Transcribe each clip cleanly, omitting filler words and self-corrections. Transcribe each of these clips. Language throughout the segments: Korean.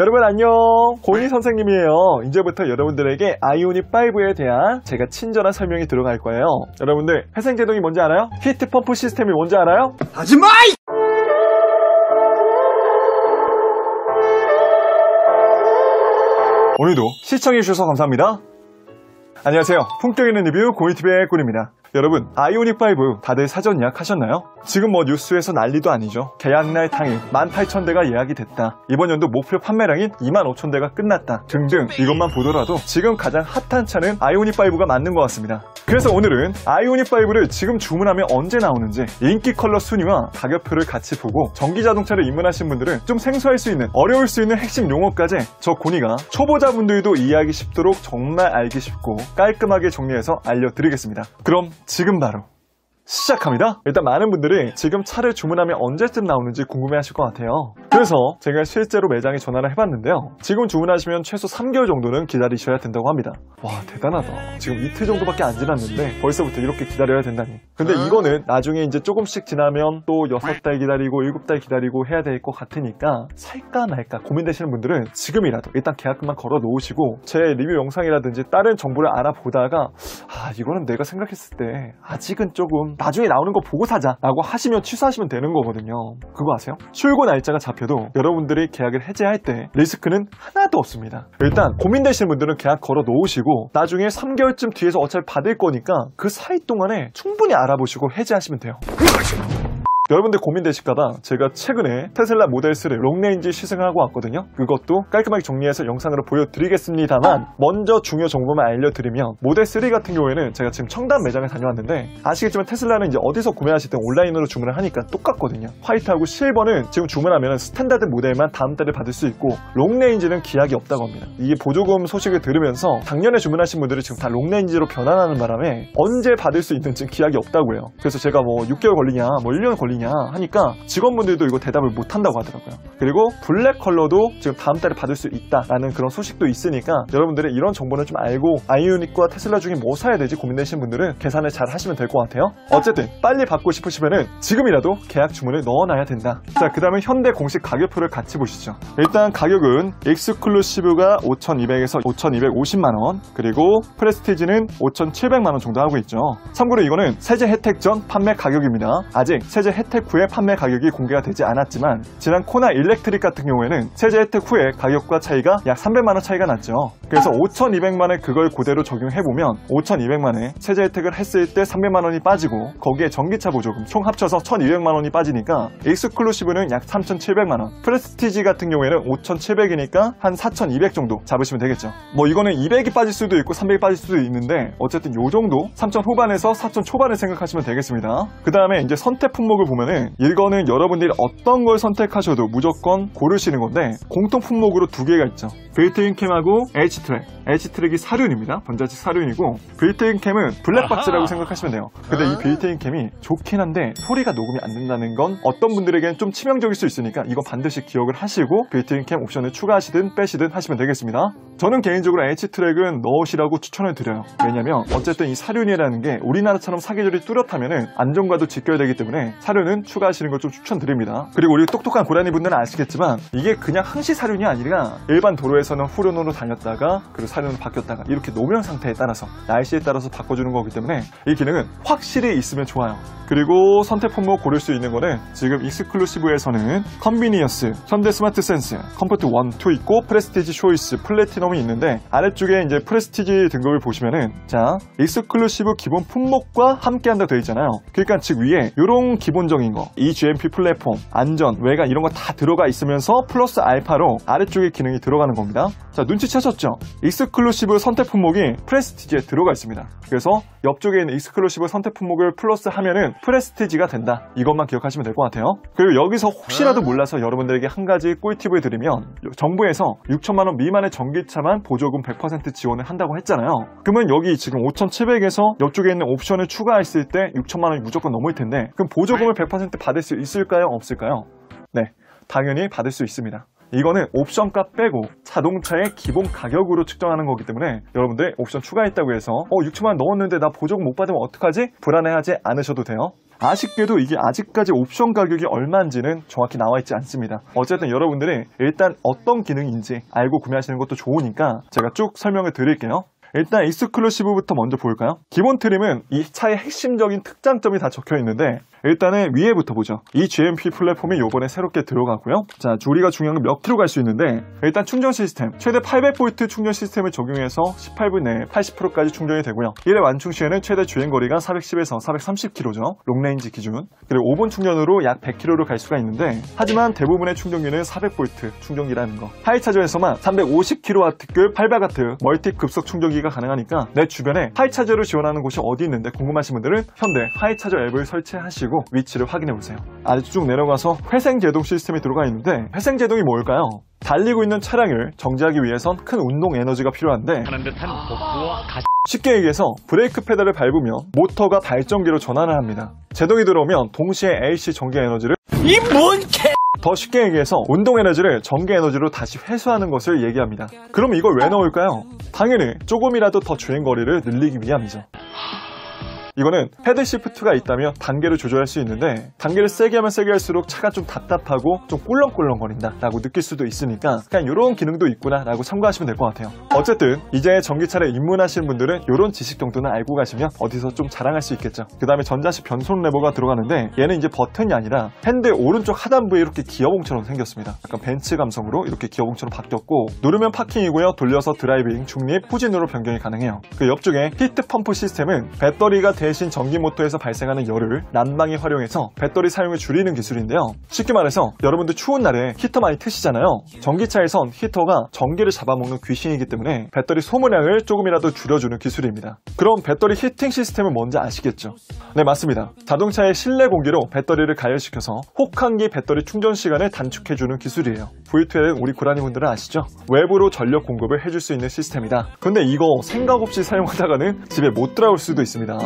여러분 안녕, 고은희 선생님이에요. 이제부터 여러분들에게 아이오닉5에 대한 제가 친절한 설명이 들어갈 거예요. 여러분들 회생제동이 뭔지 알아요? 히트 펌프 시스템이 뭔지 알아요? 하지마! 오늘도 시청해주셔서 감사합니다. 안녕하세요, 품격 있는 리뷰 고은희TV의 꿀입니다. 여러분 아이오닉5 다들 사전 예약하셨나요? 지금 뭐 뉴스에서 난리도 아니죠. 계약날 당일 18,000대가 예약이 됐다, 이번 연도 목표 판매량인 25,000대가 끝났다 등등, 이것만 보더라도 지금 가장 핫한 차는 아이오닉5가 맞는 것 같습니다. 그래서 오늘은 아이오닉5를 지금 주문하면 언제 나오는지, 인기 컬러 순위와 가격표를 같이 보고 전기자동차를 입문하신 분들은 좀 생소할 수 있는, 어려울 수 있는 핵심 용어까지 저 고니가 초보자분들도 이해하기 쉽도록 정말 알기 쉽고 깔끔하게 정리해서 알려드리겠습니다. 그럼 지금 바로 시작합니다. 일단 많은 분들이 지금 차를 주문하면 언제쯤 나오는지 궁금해하실 것 같아요. 그래서 제가 실제로 매장에 전화를 해봤는데요, 지금 주문하시면 최소 3개월 정도는 기다리셔야 된다고 합니다. 와 대단하다. 지금 이틀 정도밖에 안 지났는데 벌써부터 이렇게 기다려야 된다니. 근데 이거는 나중에 이제 조금씩 지나면 또 6달 기다리고 7달 기다리고 해야 될 것 같으니까 살까 말까 고민되시는 분들은 지금이라도 일단 계약금만 걸어 놓으시고, 제 리뷰 영상이라든지 다른 정보를 알아보다가 아 이거는 내가 생각했을 때 아직은 조금 나중에 나오는 거 보고 사자 라고 하시면 취소하시면 되는 거거든요. 그거 아세요? 출고 날짜가 잡혀도 여러분들이 계약을 해제할 때 리스크는 하나도 없습니다. 일단 고민되시는 분들은 계약 걸어 놓으시고 나중에 3개월쯤 뒤에서 어차피 받을 거니까 그 사이 동안에 충분히 알아보시고 해제하시면 돼요. 여러분들 고민되실까봐 제가 최근에 테슬라 모델3를 롱레인지 시승하고 왔거든요. 그것도 깔끔하게 정리해서 영상으로 보여드리겠습니다만, 먼저 중요 정보만 알려드리면 모델3 같은 경우에는 제가 지금 청담 매장에 다녀왔는데, 아시겠지만 테슬라는 이제 어디서 구매하실 때 온라인으로 주문을 하니까 똑같거든요. 화이트하고 실버는 지금 주문하면 스탠다드 모델만 다음 달에 받을 수 있고, 롱레인지는 기약이 없다고 합니다. 이게 보조금 소식을 들으면서 작년에 주문하신 분들이 지금 다 롱레인지로 변환하는 바람에 언제 받을 수 있는지 기약이 없다고 해요. 그래서 제가 뭐 6개월 걸리냐 뭐 1년 걸리냐 하니까 직원분들도 이거 대답을 못한다고 하더라고요. 그리고 블랙 컬러도 지금 다음 달에 받을 수 있다라는 그런 소식도 있으니까, 여러분들이 이런 정보는 좀 알고 아이오닉과 테슬라 중에 뭐 사야 되지 고민되시는 분들은 계산을 잘 하시면 될 것 같아요. 어쨌든 빨리 받고 싶으시면은 지금이라도 계약 주문을 넣어놔야 된다. 자, 그 다음에 현대 공식 가격표를 같이 보시죠. 일단 가격은 익스클루시브가 5,200에서 5,250만원, 그리고 프레스티지는 5,700만원 정도 하고 있죠. 참고로 이거는 세제 혜택 전 판매 가격입니다. 아직 세제 혜택 후에 판매 가격이 공개가 되지 않았지만, 지난 코나 일렉트릭 같은 경우에는 세제 혜택 후에 가격과 차이가 약 300만원 차이가 났죠. 그래서 5,200만원에 그걸 그대로 적용해보면 5,200만원에 세제 혜택을 했을 때 300만원이 빠지고, 거기에 전기차 보조금 총 합쳐서 1,200만원이 빠지니까 익스클루시브는 약 3,700만원, 프레스티지 같은 경우에는 5,700이니까 한 4,200 정도 잡으시면 되겠죠. 뭐 이거는 200이 빠질 수도 있고 300이 빠질 수도 있는데 어쨌든 요 정도 3,000 후반에서 4,000 초반을 생각하시면 되겠습니다. 그 다음에 이제 선택 품목을 보면은, 이거는 여러분들이 어떤 걸 선택하셔도 무조건 고르시는 건데, 공통 품목으로 두 개가 있죠. 빌트인캠하고 H트랙. H트랙이 사륜입니다. 전자식 사륜이고, 빌트인캠은 블랙박스라고 생각하시면 돼요. 근데 이 빌트인캠이 좋긴 한데 소리가 녹음이 안 된다는 건 어떤 분들에겐 좀 치명적일 수 있으니까 이거 반드시 기억을 하시고 빌트인캠 옵션을 추가하시든 빼시든 하시면 되겠습니다. 저는 개인적으로 H트랙은 넣으시라고 추천을 드려요. 왜냐면 어쨌든 이 사륜이라는 게 우리나라처럼 사계절이 뚜렷하면은 안전과도 지켜야 되기 때문에 사륜은 추가하시는 걸 좀 추천드립니다. 그리고 우리 똑똑한 고라니분들은 아시겠지만 이게 그냥 항시 사륜이 아니라 일반 도로에서 저는 후륜으로 다녔다가 그리고 사륜으로 바뀌었다가 이렇게 노면 상태에 따라서 날씨에 따라서 바꿔주는 거기 때문에 이 기능은 확실히 있으면 좋아요. 그리고 선택 품목 고를 수 있는 거는 지금 익스클루시브에서는 컨비니언스, 현대 스마트 센스, 컴포트 1, 2 있고 프레스티지 초이스, 플래티넘이 있는데, 아래쪽에 이제 프레스티지 등급을 보시면은 자 익스클루시브 기본 품목과 함께한다 되어 있잖아요. 그러니까 즉 위에 이런 기본적인 거 EGMP 플랫폼, 안전, 외관 이런 거 다 들어가 있으면서 플러스 알파로 아래쪽에 기능이 들어가는 겁니다. 자 눈치채셨죠? 익스클루시브 선택 품목이 프레스티지에 들어가 있습니다. 그래서 옆쪽에 있는 익스클루시브 선택 품목을 플러스 하면은 프레스티지가 된다, 이것만 기억하시면 될 것 같아요. 그리고 여기서 혹시라도 몰라서 여러분들에게 한 가지 꿀팁을 드리면, 정부에서 6,000만원 미만의 전기차만 보조금 100% 지원을 한다고 했잖아요. 그러면 여기 지금 5,700에서 옆쪽에 있는 옵션을 추가했을 때 6,000만원이 무조건 넘을 텐데, 그럼 보조금을 100% 받을 수 있을까요? 없을까요? 네, 당연히 받을 수 있습니다. 이거는 옵션값 빼고 자동차의 기본 가격으로 측정하는 거기 때문에, 여러분들 옵션 추가했다고 해서 6,000만 넣었는데 나 보조금 못 받으면 어떡하지? 불안해하지 않으셔도 돼요. 아쉽게도 이게 아직까지 옵션 가격이 얼마인지는 정확히 나와 있지 않습니다. 어쨌든 여러분들이 일단 어떤 기능인지 알고 구매하시는 것도 좋으니까 제가 쭉 설명을 드릴게요. 일단 익스클루시브부터 먼저 볼까요? 기본 트림은 이 차의 핵심적인 특장점이 다 적혀 있는데 일단은 위에부터 보죠. EGMP 플랫폼이 요번에 새롭게 들어가고요. 자, 우리가 중요한 건 몇 킬로 갈 수 있는데 일단 충전 시스템 최대 800V 충전 시스템을 적용해서 18분 내에 80%까지 충전이 되고요. 1회 완충 시에는 최대 주행 거리가 410에서 430km죠. 롱레인지 기준. 그리고 5분 충전으로 약 100km를 갈 수가 있는데 하지만 대부분의 충전기는 400V 충전기라는 거. 하이차저에서만 350kW급 800W 멀티 급속 충전기가 가능하니까 내 주변에 하이차저를 지원하는 곳이 어디 있는데 궁금하신 분들은 현대 하이차저 앱을 설치하시고 위치를 확인해 보세요. 아래쪽 쭉 내려가서 회생제동 시스템이 들어가 있는데 회생제동이 뭘까요? 달리고 있는 차량을 정지하기 위해선 큰 운동 에너지가 필요한데 쉽게 얘기해서 브레이크 페달을 밟으면 모터가 발전기로 전환을 합니다. 제동이 들어오면 동시에 AC 전기 에너지를 이 뭔 개! 더 쉽게 얘기해서 운동 에너지를 전기 에너지로 다시 회수하는 것을 얘기합니다. 그럼 이걸 왜 넣을까요? 당연히 조금이라도 더 주행 거리를 늘리기 위함이죠. 이거는 헤드 시프트가 있다며 단계를 조절할 수 있는데 단계를 세게 하면 세게 할수록 차가 좀 답답하고 좀 꿀렁꿀렁거린다 라고 느낄 수도 있으니까 그냥 이런 기능도 있구나 라고 참고하시면 될 것 같아요. 어쨌든 이제 전기차를 입문하시는 분들은 이런 지식 정도는 알고 가시면 어디서 좀 자랑할 수 있겠죠. 그 다음에 전자식 변속 레버가 들어가는데 얘는 이제 버튼이 아니라 핸드 오른쪽 하단부에 이렇게 기어봉처럼 생겼습니다. 약간 벤츠 감성으로 이렇게 기어봉처럼 바뀌었고 누르면 파킹이고요. 돌려서 드라이빙, 중립, 후진으로 변경이 가능해요. 그 옆쪽에 히트 펌프 시스템은 배터리가 대신 전기 모터에서 발생하는 열을 난방에 활용해서 배터리 사용을 줄이는 기술인데요. 쉽게 말해서 여러분들 추운 날에 히터 많이 트시잖아요. 전기차에선 히터가 전기를 잡아먹는 귀신이기 때문에 배터리 소모량을 조금이라도 줄여주는 기술입니다. 그럼 배터리 히팅 시스템은 뭔지 아시겠죠? 네, 맞습니다. 자동차의 실내 공기로 배터리를 가열시켜서 혹한기 배터리 충전 시간을 단축해주는 기술이에요. V2L은 우리 고라니분들은 아시죠? 외부로 전력 공급을 해줄 수 있는 시스템이다. 근데 이거 생각 없이 사용하다가는 집에 못 들어올 수도 있습니다.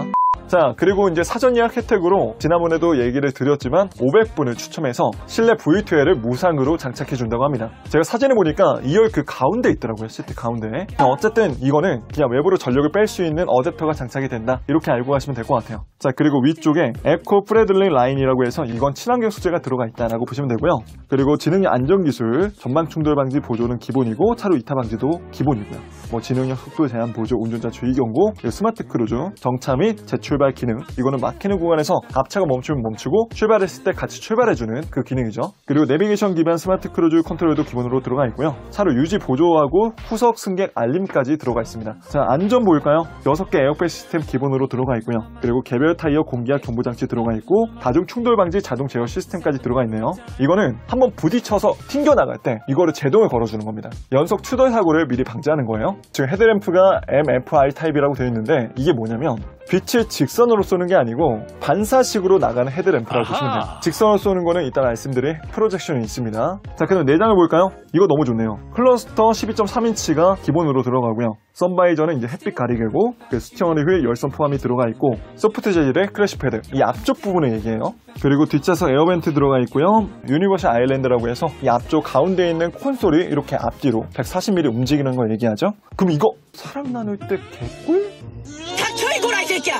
자, 그리고 이제 사전 예약 혜택으로 지난번에도 얘기를 드렸지만 500분을 추첨해서 실내 V2L을 무상으로 장착해준다고 합니다. 제가 사진을 보니까 2열 그 가운데 있더라고요. 시트 가운데에. 어쨌든 이거는 그냥 외부로 전력을 뺄 수 있는 어댑터가 장착이 된다. 이렇게 알고 가시면 될 것 같아요. 자, 그리고 위쪽에 에코 프레들리 라인이라고 해서 이건 친환경 소재가 들어가 있다라고 보시면 되고요. 그리고 지능형 안전기술, 전방 충돌 방지 보조는 기본이고 차로 이타 방지도 기본이고요. 뭐 지능형 속도 제한 보조, 운전자 주의 경고, 스마트 크루즈, 정차 및 제출발 기능. 이거는 막히는 구간에서 앞차가 멈추면 멈추고 출발했을 때 같이 출발해주는 그 기능이죠. 그리고 내비게이션 기반 스마트 크루즈 컨트롤도 기본으로 들어가 있고요. 차로 유지 보조하고 후석 승객 알림까지 들어가 있습니다. 자, 안전 보일까요? 6개 에어백 시스템 기본으로 들어가 있고요. 그리고 개별 타이어 공기압 경보 장치 들어가 있고 다중 충돌 방지 자동 제어 시스템까지 들어가 있네요. 이거는 한번 부딪혀서 튕겨나갈 때 이거를 제동을 걸어주는 겁니다. 연속 추돌 사고를 미리 방지하는 거예요. 지금 헤드램프가 MFR 타입이라고 되어 있는데 이게 뭐냐면 빛을 직선으로 쏘는 게 아니고 반사식으로 나가는 헤드램프라고 보시면 돼요. 직선으로 쏘는 거는 이따 말씀드릴 프로젝션이 있습니다. 자, 그럼 내장을 볼까요? 이거 너무 좋네요. 클러스터 12.3인치가 기본으로 들어가고요. 선바이저는 이제 햇빛 가리개고 그 스티어링 휠 열선 포함이 들어가 있고 소프트 재질의 크래시 패드, 이 앞쪽 부분을 얘기해요. 그리고 뒷좌석 에어벤트 들어가 있고요. 유니버셜 아일랜드라고 해서 이 앞쪽 가운데 있는 콘솔이 이렇게 앞뒤로 140mm 움직이는 걸 얘기하죠. 그럼 이거 사람 나눌 때 개꿀? 이 새끼야!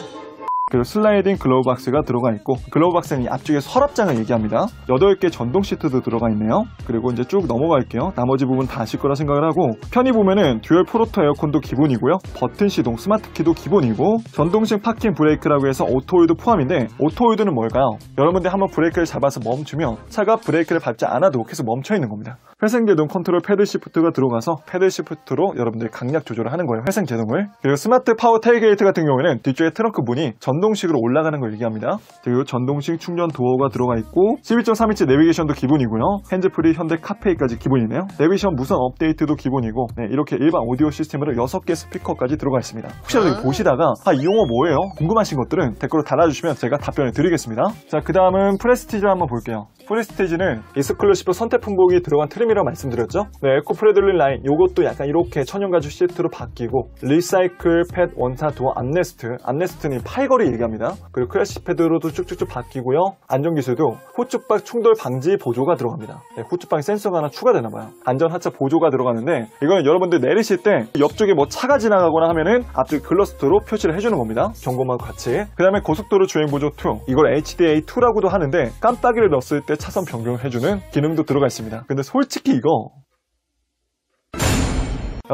그리고 슬라이딩 글로우 박스가 들어가 있고 글로우 박스는 이 앞쪽에 서랍장을 얘기합니다. 8개 전동 시트도 들어가 있네요. 그리고 이제 쭉 넘어갈게요. 나머지 부분 다 아실 거라 생각을 하고 편히 보면은 듀얼 프로토 에어컨도 기본이고요. 버튼 시동 스마트키도 기본이고 전동식 파킹 브레이크라고 해서 오토홀드 포함인데 오토홀드는 뭘까요? 여러분들 한번 브레이크를 잡아서 멈추면 차가 브레이크를 밟지 않아도 계속 멈춰 있는 겁니다. 회생제동 컨트롤 패들 시프트가 들어가서 패들 시프트로 여러분들이 강약 조절을 하는 거예요. 회생제동을. 그리고 스마트 파워 테일게이트 같은 경우에는 뒤쪽에 트렁크 문이 전동식으로 올라가는 걸 얘기합니다. 그리고 전동식 충전 도어가 들어가 있고 12.3인치 내비게이션도 기본이고요. 핸즈프리 현대 카페이까지 기본이네요. 내비게이션 무선 업데이트도 기본이고 네, 이렇게 일반 오디오 시스템으로 6개 스피커까지 들어가 있습니다. 혹시라도 보시다가 이 용어 뭐예요? 궁금하신 것들은 댓글로 달아주시면 제가 답변을 드리겠습니다. 자, 그 다음은 프레스티지 한번 볼게요. 프리스티지는 익스클루시브 선택 품목이 들어간 트림이라고 말씀드렸죠. 네, 에코프레들리 라인 요것도 약간 이렇게 천연가죽 시트로 바뀌고, 리사이클 팻 원사 두어 암레스트, 암레스트는 팔걸이 얘기합니다. 그리고 크래시 패드로도 쭉쭉쭉 바뀌고요. 안전기술도 후추박 충돌 방지 보조가 들어갑니다. 네, 후추박에 센서가 하나 추가되나봐요. 안전하차 보조가 들어가는데, 이거는 여러분들 내리실 때 옆쪽에 뭐 차가 지나가거나 하면은 앞쪽 글러스터로 표시를 해주는 겁니다. 경고망과 같이. 그 다음에 고속도로 주행보조 2, 이걸 HDA2라고도 하는데 깜빡이를 넣었을 때 차선 변경을 해주는 기능도 들어가 있습니다. 근데 솔직히 이거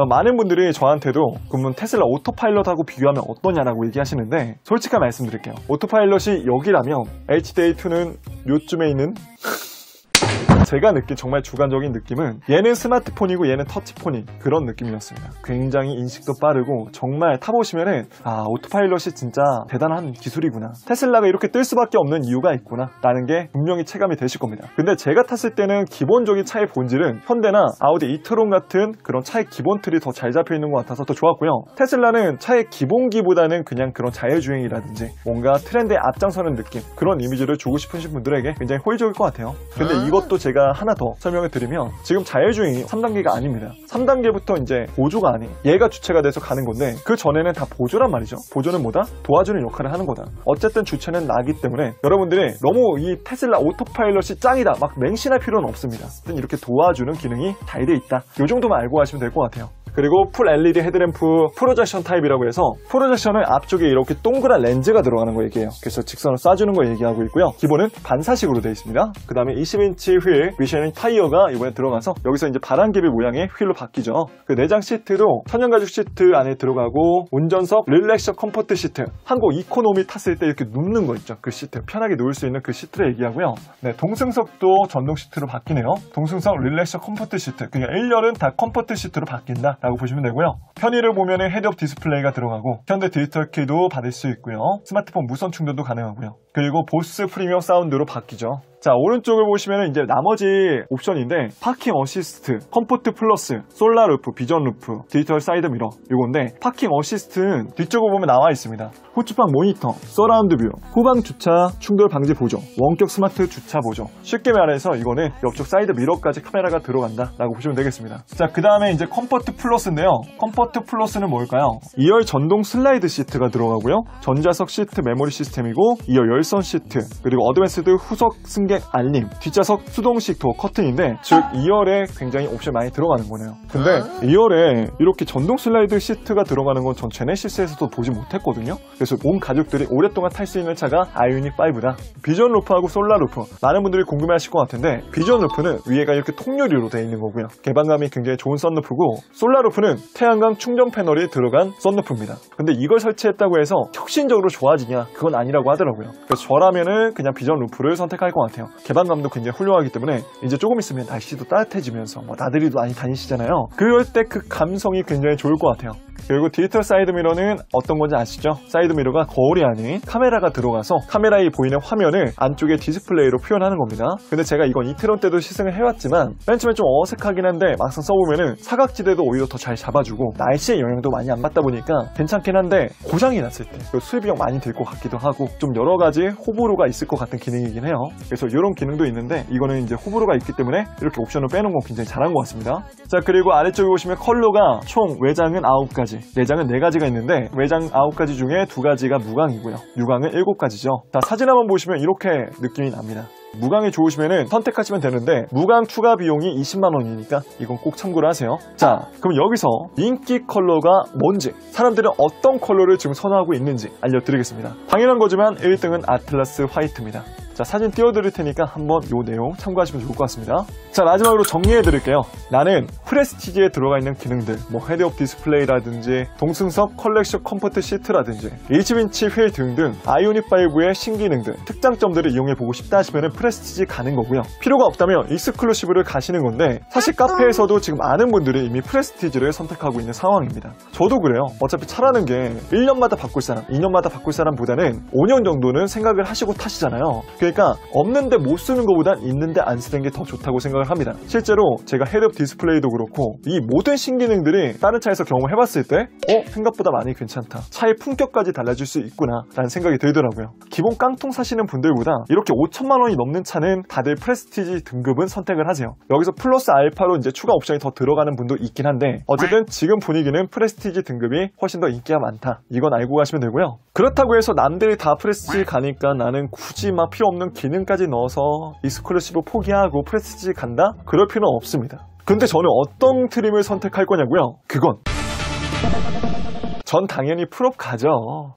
많은 분들이 저한테도 그러면 테슬라 오토파일럿하고 비교하면 어떠냐라고 얘기하시는데, 솔직하게 말씀드릴게요. 오토파일럿이 여기라면 HDA2는 요쯤에 있는 제가 느낀 정말 주관적인 느낌은 얘는 스마트폰이고 얘는 터치폰이 그런 느낌이었습니다. 굉장히 인식도 빠르고 정말 타보시면은 아, 오토파일럿이 진짜 대단한 기술이구나, 테슬라가 이렇게 뜰 수밖에 없는 이유가 있구나 라는 게 분명히 체감이 되실 겁니다. 근데 제가 탔을 때는 기본적인 차의 본질은 현대나 아우디 이트론 같은 그런 차의 기본 틀이 더 잘 잡혀있는 것 같아서 더 좋았고요. 테슬라는 차의 기본기보다는 그냥 그런 자율주행이라든지 뭔가 트렌드에 앞장서는 느낌, 그런 이미지를 주고 싶으신 분들에게 굉장히 호의적일 것 같아요. 근데 이것도 제가 하나 더 설명을 드리면, 지금 자율주행이 3단계가 아닙니다. 3단계부터 이제 보조가 아닌 얘가 주체가 돼서 가는 건데, 그 전에는 다 보조란 말이죠. 보조는 뭐다? 도와주는 역할을 하는 거다. 어쨌든 주체는 나기 때문에 여러분들이 너무 이 테슬라 오토파일럿이 짱이다 막 맹신할 필요는 없습니다. 이렇게 도와주는 기능이 잘 돼 있다, 이 정도만 알고 가시면 될 것 같아요. 그리고 풀 LED 헤드램프 프로젝션 타입이라고 해서, 프로젝션은 앞쪽에 이렇게 동그란 렌즈가 들어가는 거 얘기해요. 그래서 직선을 쏴주는 거 얘기하고 있고요. 기본은 반사식으로 되어 있습니다. 그 다음에 20인치 휠 미쉐린 타이어가 이번에 들어가서 여기서 이제 바람개비 모양의 휠로 바뀌죠. 그 내장 시트도 천연가죽 시트 안에 들어가고, 운전석 릴렉셔 컴포트 시트, 한국 이코노미 탔을 때 이렇게 눕는 거 있죠, 그 시트 편하게 누울 수 있는 그 시트를 얘기하고요. 네, 동승석도 전동 시트로 바뀌네요. 동승석 릴렉셔 컴포트 시트, 그냥 1열은 다 컴포트 시트로 바뀐다 라고 보시면 되고요. 편의를 보면 헤드업 디스플레이가 들어가고, 현대 디지털 키도 받을 수 있고요. 스마트폰 무선 충전도 가능하고요. 그리고 보스 프리미엄 사운드로 바뀌죠. 자, 오른쪽을 보시면 이제 나머지 옵션인데, 파킹 어시스트, 컴포트 플러스, 솔라 루프, 비전 루프, 디지털 사이드미러 요건데, 파킹 어시스트는 뒤쪽을 보면 나와 있습니다. 후추박 모니터, 서라운드 뷰, 후방 주차 충돌 방지 보조, 원격 스마트 주차 보조. 쉽게 말해서 이거는 옆쪽 사이드미러까지 카메라가 들어간다 라고 보시면 되겠습니다. 자, 그 다음에 이제 컴포트 플러스인데요, 컴포트 플러스는 뭘까요? 2열 전동 슬라이드 시트가 들어가고요. 전좌석 시트 메모리 시스템이고, 2열 열선 시트, 그리고 어드밴스드 후석 승 알림, 뒷좌석 수동식 도어 커튼인데, 즉 2열에 굉장히 옵션 많이 들어가는 거네요. 근데 2열에 이렇게 전동 슬라이드 시트가 들어가는 건 전 제네시스에서도 보지 못했거든요. 그래서 온 가족들이 오랫동안 탈 수 있는 차가 아이오닉5다. 비전 루프하고 솔라 루프, 많은 분들이 궁금해하실 것 같은데, 비전 루프는 위에가 이렇게 통유리로 되어 있는 거고요. 개방감이 굉장히 좋은 선루프고, 솔라 루프는 태양광 충전 패널이 들어간 선루프입니다. 근데 이걸 설치했다고 해서 혁신적으로 좋아지냐, 그건 아니라고 하더라고요. 그래서 저라면은 그냥 비전 루프를 선택할 것 같아요. 개방감도 굉장히 훌륭하기 때문에, 이제 조금 있으면 날씨도 따뜻해지면서 뭐 나들이도 많이 다니시잖아요. 그럴 때 그 감성이 굉장히 좋을 것 같아요. 그리고 디지털 사이드미러는 어떤 건지 아시죠? 사이드미러가 거울이 아닌 카메라가 들어가서 카메라에 보이는 화면을 안쪽에 디스플레이로 표현하는 겁니다. 근데 제가 이건 이트론 때도 시승을 해왔지만 맨 처음에 좀 어색하긴 한데, 막상 써보면은 사각지대도 오히려 더 잘 잡아주고, 날씨의 영향도 많이 안 받다 보니까 괜찮긴 한데, 고장이 났을 때 수리비용 많이 들 것 같기도 하고, 좀 여러 가지 호불호가 있을 것 같은 기능이긴 해요. 그래서 이런 기능도 있는데, 이거는 이제 호불호가 있기 때문에 이렇게 옵션을 빼놓은 건 굉장히 잘한 것 같습니다. 자, 그리고 아래쪽에 보시면 컬러가 총 외장은 9가지, 내장은 4가지가 있는데, 외장 9가지 중에 2가지가 무광이고요, 유광은 7가지죠. 자, 사진 한번 보시면 이렇게 느낌이 납니다. 무광이 좋으시면은 선택하시면 되는데, 무광 추가 비용이 20만원이니까 이건 꼭 참고를 하세요. 자, 그럼 여기서 인기 컬러가 뭔지, 사람들은 어떤 컬러를 지금 선호하고 있는지 알려드리겠습니다. 당연한 거지만 1등은 아틀라스 화이트입니다. 자, 사진 띄워드릴 테니까 한번 요 내용 참고하시면 좋을 것 같습니다. 자, 마지막으로 정리해드릴게요. 나는 프레스티지에 들어가 있는 기능들, 뭐 헤드업 디스플레이라든지 동승석 컬렉션 컴포트 시트라든지 20인치 휠 등등 아이오닉5의 신기능들, 특장점들을 이용해보고 싶다 하시면 프레스티지 가는 거고요. 필요가 없다면 익스클루시브를 가시는 건데, 사실 카페에서도 지금 많은 분들이 이미 프레스티지를 선택하고 있는 상황입니다. 저도 그래요. 어차피 차라는 게 1년마다 바꿀 사람, 2년마다 바꿀 사람보다는 5년 정도는 생각을 하시고 타시잖아요. 그러니까 없는데 못 쓰는 것보단 있는데 안 쓰는 게 더 좋다고 생각을 합니다. 실제로 제가 헤드업 디스플레이도 그렇고 이 모든 신기능들이 다른 차에서 경험해 봤을 때 생각보다 많이 괜찮다, 차의 품격까지 달라질 수 있구나 라는 생각이 들더라고요. 기본 깡통 사시는 분들보다 이렇게 5,000만 원이 넘는 차는 다들 프레스티지 등급은 선택을 하세요. 여기서 플러스 알파로 이제 추가 옵션이 더 들어가는 분도 있긴 한데 어쨌든 지금 분위기는 프레스티지 등급이 훨씬 더 인기가 많다, 이건 알고 가시면 되고요. 그렇다고 해서 남들이 다 프레스티지 가니까 나는 굳이 막 필요 없는 기능까지 넣어서 익스클루시브 포기하고 프레스티지 간다? 그럴 필요는 없습니다. 근데 저는 어떤 트림을 선택할 거냐고요? 그건 전 당연히 풀업 가죠.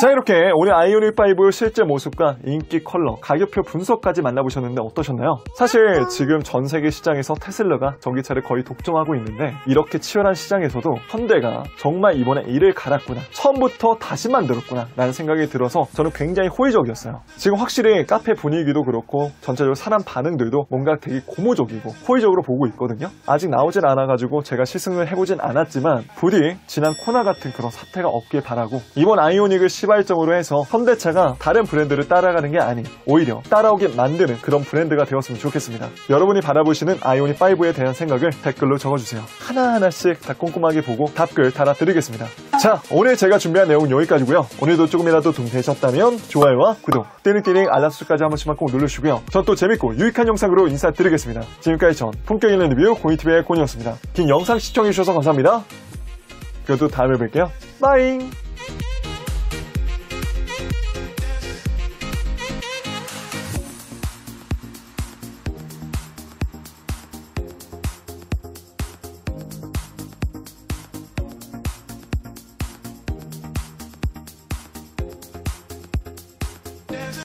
자, 이렇게 오늘 아이오닉5 실제 모습과 인기 컬러, 가격표 분석까지 만나보셨는데 어떠셨나요? 사실 지금 전 세계 시장에서 테슬라가 전기차를 거의 독점하고 있는데 이렇게 치열한 시장에서도 현대가 정말 이번에 이를 갈았구나, 처음부터 다시 만들었구나 라는 생각이 들어서 저는 굉장히 호의적이었어요. 지금 확실히 카페 분위기도 그렇고 전체적으로 사람 반응들도 뭔가 되게 고무적이고 호의적으로 보고 있거든요. 아직 나오진 않아가지고 제가 시승을 해보진 않았지만 부디 지난 코나 같은 그런 사태가 없길 바라고, 이번 아이오닉을 발점으로 해서 현대차가 다른 브랜드를 따라가는 게 아닌 오히려 따라오게 만드는 그런 브랜드가 되었으면 좋겠습니다. 여러분이 바라보시는 아이오닉5에 대한 생각을 댓글로 적어주세요. 하나하나씩 다 꼼꼼하게 보고 답글 달아드리겠습니다. 자, 오늘 제가 준비한 내용은 여기까지고요. 오늘도 조금이라도 도움 되셨다면 좋아요와 구독, 띠링띠링 알람 설정까지 한 번씩만 꼭 눌러주시고요. 전 또 재밌고 유익한 영상으로 인사드리겠습니다. 지금까지 전 품격 있는 리뷰 고니TV의 고니였습니다. 긴 영상 시청해주셔서 감사합니다. 그래도 다음에 뵐게요. 빠잉!